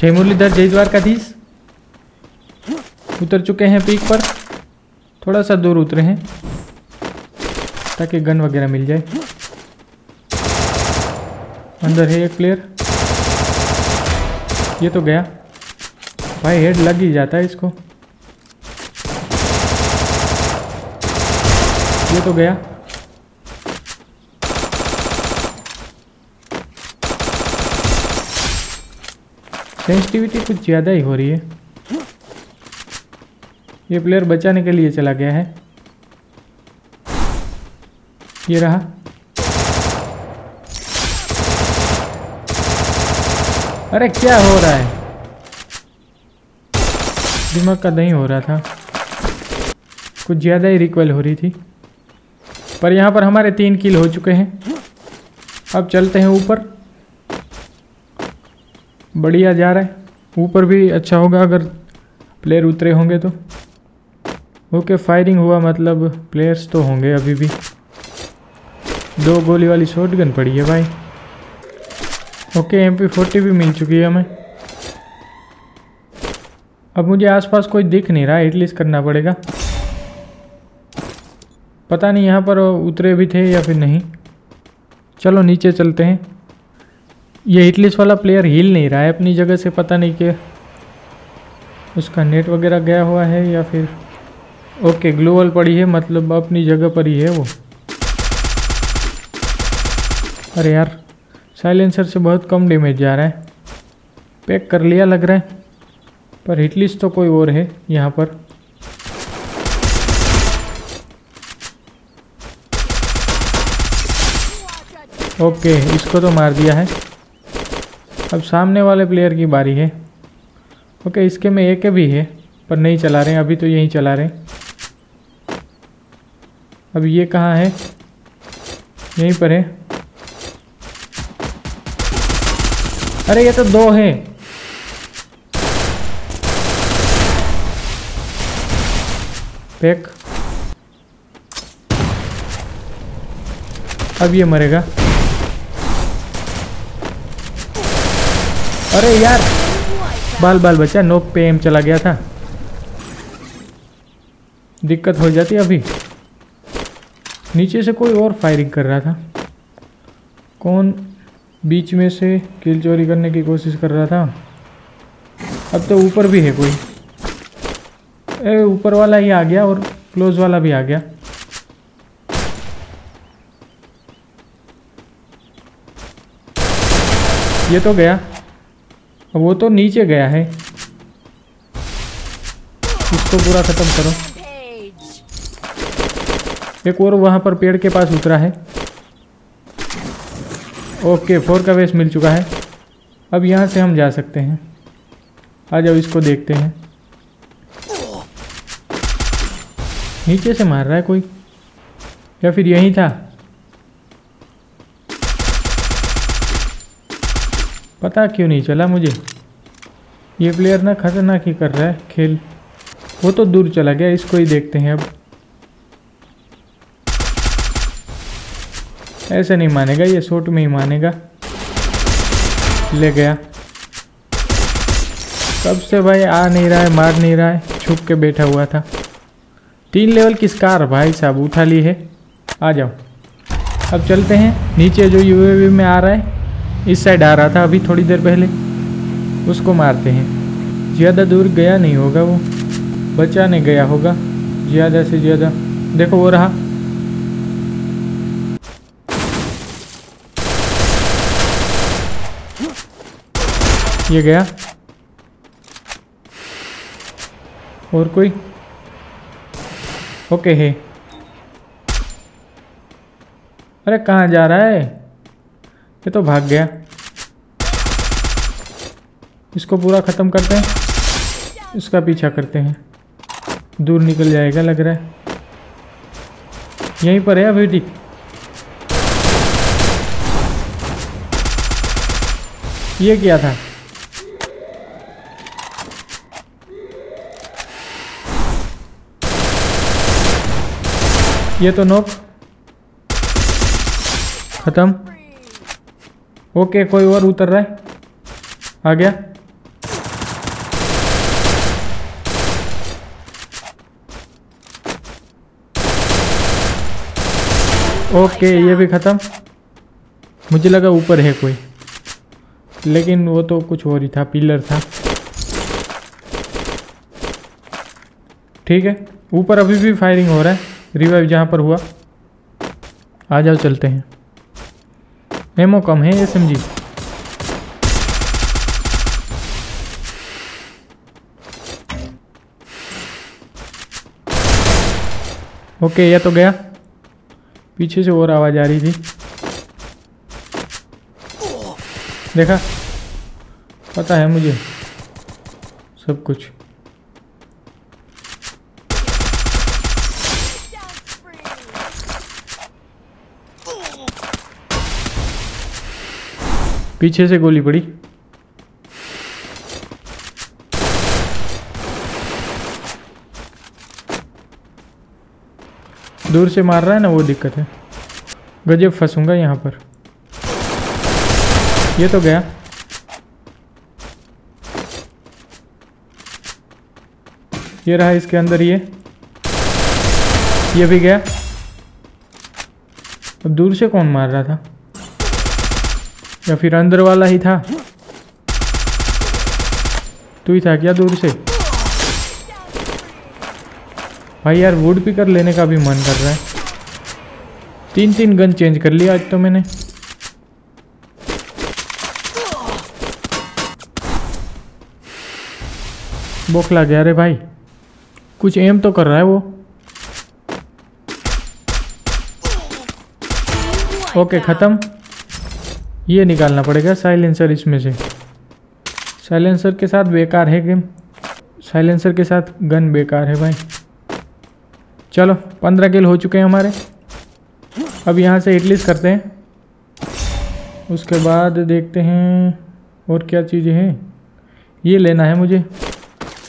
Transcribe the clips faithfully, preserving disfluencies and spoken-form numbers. जय मुरलीधर, जय द्वारकाधीश। उतर चुके हैं पीक पर, थोड़ा सा दूर उतरे हैं ताकि गन वगैरह मिल जाए। अंदर है एक प्लेयर, ये तो गया भाई, हेड लग ही जाता है इसको। ये तो गया, सेंसिटिविटी कुछ ज़्यादा ही हो रही है। ये प्लेयर बचाने के लिए चला गया है। ये रहा, अरे क्या हो रहा है, दिमाग का दही हो रहा था, कुछ ज़्यादा ही रिकॉइल हो रही थी। पर यहाँ पर हमारे तीन किल हो चुके हैं। अब चलते हैं ऊपर, बढ़िया जा रहा है। ऊपर भी अच्छा होगा अगर प्लेयर उतरे होंगे तो। ओके, फायरिंग हुआ मतलब प्लेयर्स तो होंगे अभी भी। दो गोली वाली शॉटगन पड़ी है भाई। ओके, एम पी फोर्टी भी मिल चुकी है हमें। अब मुझे आसपास कोई दिख नहीं रहा, एटलीस्ट करना पड़ेगा। पता नहीं यहाँ पर उतरे भी थे या फिर नहीं। चलो नीचे चलते हैं। ये हिटलिस्ट वाला प्लेयर हिल नहीं रहा है अपनी जगह से, पता नहीं कि उसका नेट वगैरह गया हुआ है या फिर। ओके, ग्लोबल पड़ी है मतलब अपनी जगह पर ही है वो। अरे यार, साइलेंसर से बहुत कम डैमेज जा रहा है। पैक कर लिया लग रहा है, पर हिटलिस्ट तो कोई और है यहाँ पर। ओके, इसको तो मार दिया है। अब सामने वाले प्लेयर की बारी है। ओके, इसके में एक भी है पर नहीं चला रहे हैं अभी, तो यहीं चला रहे हैं। अब ये कहाँ है, यहीं पर है। अरे ये तो दो है। पैक, अब ये मरेगा। अरे यार, बाल बाल बचा, नोक पे एम चला गया था, दिक्कत हो जाती। अभी नीचे से कोई और फायरिंग कर रहा था। कौन बीच में से किल चोरी करने की कोशिश कर रहा था। अब तो ऊपर भी है कोई। ए, ऊपर वाला ही आ गया और क्लोज वाला भी आ गया। ये तो गया, वो तो नीचे गया है। इसको पूरा खत्म करो। एक और वहाँ पर पेड़ के पास उतरा है। ओके, फोर का वेस्ट मिल चुका है। अब यहाँ से हम जा सकते हैं। आ जाओ, इसको देखते हैं। नीचे से मार रहा है कोई, या फिर यहीं था, पता क्यों नहीं चला मुझे। ये प्लेयर ना खतरनाक ही कर रहा है खेल। वो तो दूर चला गया, इसको ही देखते हैं अब। ऐसे नहीं मानेगा ये, शॉट में ही मानेगा। ले गया। कब से भाई आ नहीं रहा है, मार नहीं रहा है, छुप के बैठा हुआ था। तीन लेवल की स्कार भाई साहब उठा ली है। आ जाओ, अब चलते हैं नीचे। जो यूएवी में आ रहा है, इस साइड आ रहा था अभी थोड़ी देर पहले, उसको मारते हैं। ज़्यादा दूर गया नहीं होगा वो, बचाने गया होगा ज़्यादा से ज़्यादा। देखो वो रहा, ये गया। और कोई ओके है। अरे कहाँ जा रहा है, ये तो भाग गया। इसको पूरा ख़त्म करते हैं, इसका पीछा करते हैं। दूर निकल जाएगा लग रहा है। यहीं पर है अभी ठीक। ये क्या था, ये तो नॉक, ख़त्म। ओके, कोई और उतर रहा है, आ गया। ओके ये भी ख़त्म। मुझे लगा ऊपर है कोई, लेकिन वो तो कुछ और ही था, पिलर था। ठीक है, ऊपर अभी भी फायरिंग हो रहा है। रिवाइव जहाँ पर हुआ, आ जाओ चलते हैं। एमो कम है, एसएमजी। ओके ये तो गया। पीछे से और आवाज़ आ रही थी, देखा, पता है मुझे सब कुछ। पीछे से गोली पड़ी। दूर से मार रहा है ना, वो दिक्कत है। गजब फंसूंगा यहाँ पर। ये तो गया। ये रहा इसके अंदर, ये ये भी गया। अब दूर से कौन मार रहा था, या फिर अंदर वाला ही था? तू ही था क्या दूर से? भाई यार वुड पिक कर लेने का भी मन कर रहा है। तीन तीन गन चेंज कर लिया आज तो मैंने। बौखला गया रे भाई, कुछ एम तो कर रहा है वो। ओके ख़त्म। ये निकालना पड़ेगा साइलेंसर इसमें से। साइलेंसर के साथ बेकार है गेम, साइलेंसर के साथ गन बेकार है भाई। चलो पंद्रह किल हो चुके हैं हमारे। अब यहाँ से एटलीस्ट करते हैं, उसके बाद देखते हैं और क्या चीज़ें हैं। ये लेना है मुझे,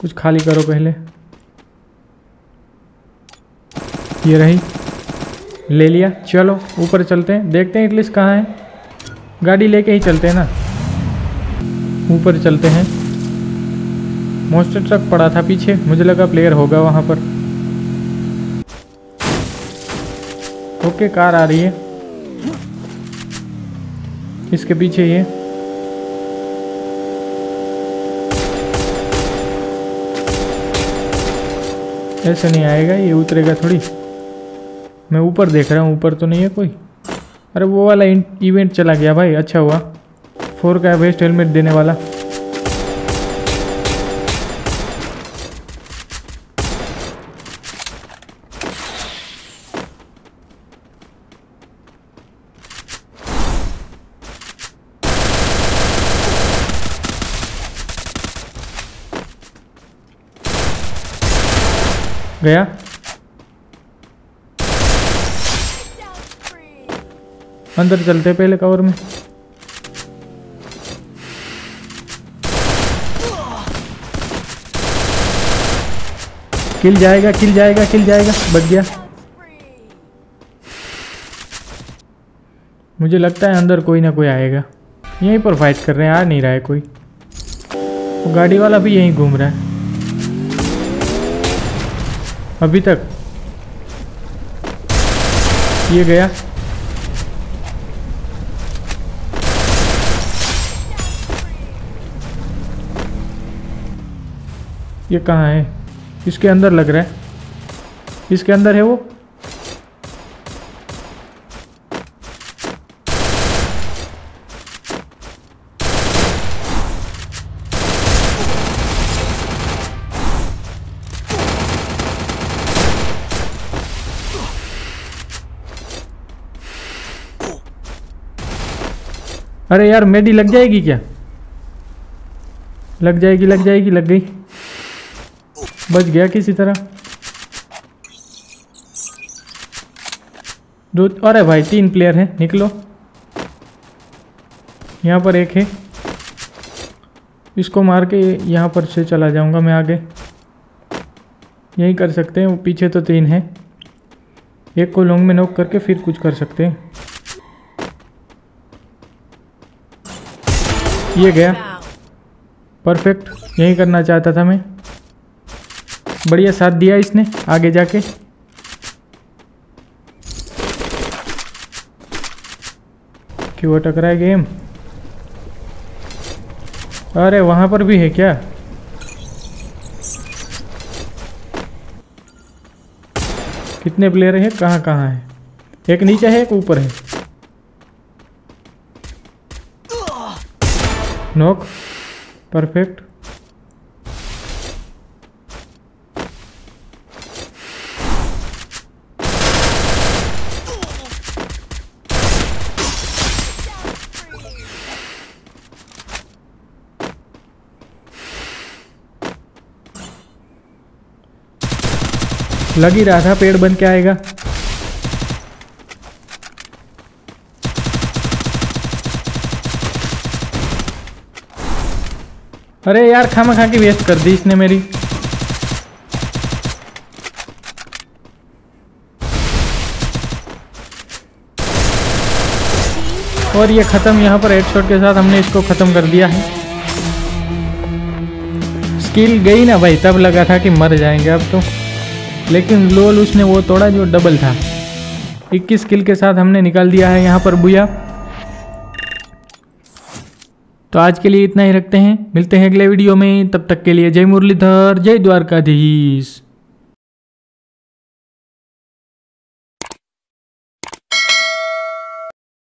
कुछ खाली करो पहले। ये रही, ले लिया। चलो ऊपर चलते हैं, देखते हैं एटलीस्ट कहाँ है। गाड़ी लेके ही चलते हैं ना, ऊपर चलते हैं। मॉन्स्टर ट्रक पड़ा था पीछे, मुझे लगा प्लेयर होगा वहाँ पर। ओके कार आ रही है, इसके पीछे ये। ऐसे नहीं आएगा, ये उतरेगा थोड़ी। मैं ऊपर देख रहा हूँ, ऊपर तो नहीं है कोई। अरे वो वाला इवेंट चला गया भाई, अच्छा हुआ। फोर का बेस्ट हेलमेट देने वाला। गया। अंदर चलते पहले कवर में। किल जाएगा, किल जाएगा, किल जाएगा। बच गया। मुझे लगता है अंदर कोई ना कोई आएगा। यहीं पर फाइट कर रहे हैं, आ नहीं रहा है कोई। वो गाड़ी वाला भी यहीं घूम रहा है अभी तक। ये गया। ये कहाँ है? इसके अंदर लग रहा है, इसके अंदर है वो। अरे यार मेडी लग जाएगी क्या? लग जाएगी, लग जाएगी, लग गई। बच गया किसी तरह। दो, अरे भाई तीन प्लेयर हैं, निकलो। यहाँ पर एक है, इसको मार के यहाँ पर से चला जाऊँगा मैं आगे। यही कर सकते हैं, पीछे तो तीन हैं। एक को लॉन्ग में नॉक करके फिर कुछ कर सकते हैं। ये गया, परफेक्ट। यही करना चाहता था मैं। बढ़िया साथ दिया इसने आगे जाके। क्यों अटक रहा है गेम? अरे वहाँ पर भी है क्या? कितने प्लेयर हैं? कहाँ कहाँ है? एक नीचे है, एक ऊपर है। Knock, perfect. लग ही रहा था पेड़ बन के आएगा। अरे यार खामा खा के वेस्ट कर दी इसने मेरी। और ये खत्म, यहाँ पर हेडशॉट के साथ हमने इसको खत्म कर दिया है। स्किल गई ना भाई, तब लगा था कि मर जाएंगे अब तो, लेकिन लोल उसने वो तोड़ा जो डबल था। इक्कीस किल के साथ हमने निकाल दिया है यहाँ पर बुया। तो आज के लिए इतना ही रखते हैं, मिलते हैं अगले वीडियो में। तब तक के लिए जय मुरलीधर, जय द्वारकाधीश।